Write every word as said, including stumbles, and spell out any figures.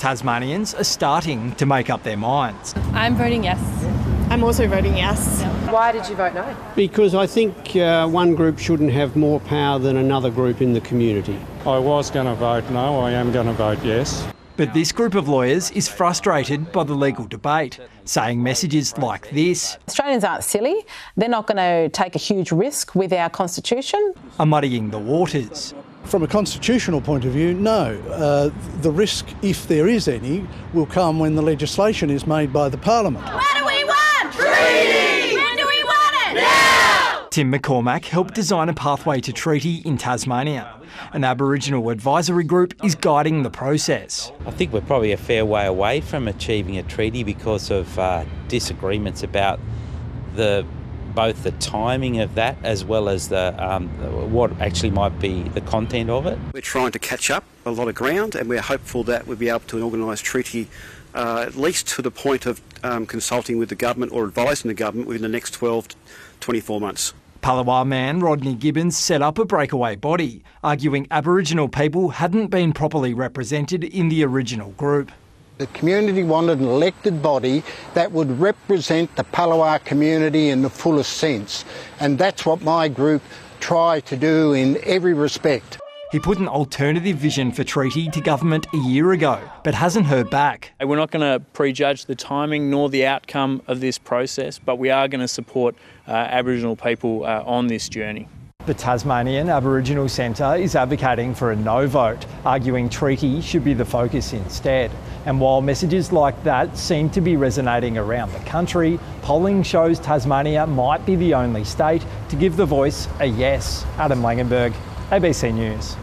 Tasmanians are starting to make up their minds. I'm voting yes. I'm also voting yes. Why did you vote no? Because I think uh, one group shouldn't have more power than another group in the community. I was going to vote no, I am going to vote yes. But this group of lawyers is frustrated by the legal debate, saying messages like this. Australians aren't silly. They're not going to take a huge risk with our constitution. Are muddying the waters. From a constitutional point of view, no. Uh, the risk, if there is any, will come when the legislation is made by the parliament. What do we want? Treaty! When do we want it? Now! Tim McCormack helped design a pathway to treaty in Tasmania. An Aboriginal advisory group is guiding the process. I think we're probably a fair way away from achieving a treaty because of uh, disagreements about the both the timing of that as well as the um, what actually might be the content of it. We're trying to catch up a lot of ground, and we're hopeful that we'll be able to organise treaty uh, at least to the point of um, consulting with the government or advising the government within the next twelve to twenty-four months. Palawa man Rodney Gibbons set up a breakaway body, arguing Aboriginal people hadn't been properly represented in the original group. The community wanted an elected body that would represent the Palawa community in the fullest sense, and that's what my group tried to do in every respect. He put an alternative vision for treaty to government a year ago, but hasn't heard back. We're not going to prejudge the timing nor the outcome of this process, but we are going to support uh, Aboriginal people uh, on this journey. The Tasmanian Aboriginal Centre is advocating for a no vote, arguing treaty should be the focus instead. And while messages like that seem to be resonating around the country, polling shows Tasmania might be the only state to give the voice a yes. Adam Langenberg, A B C News.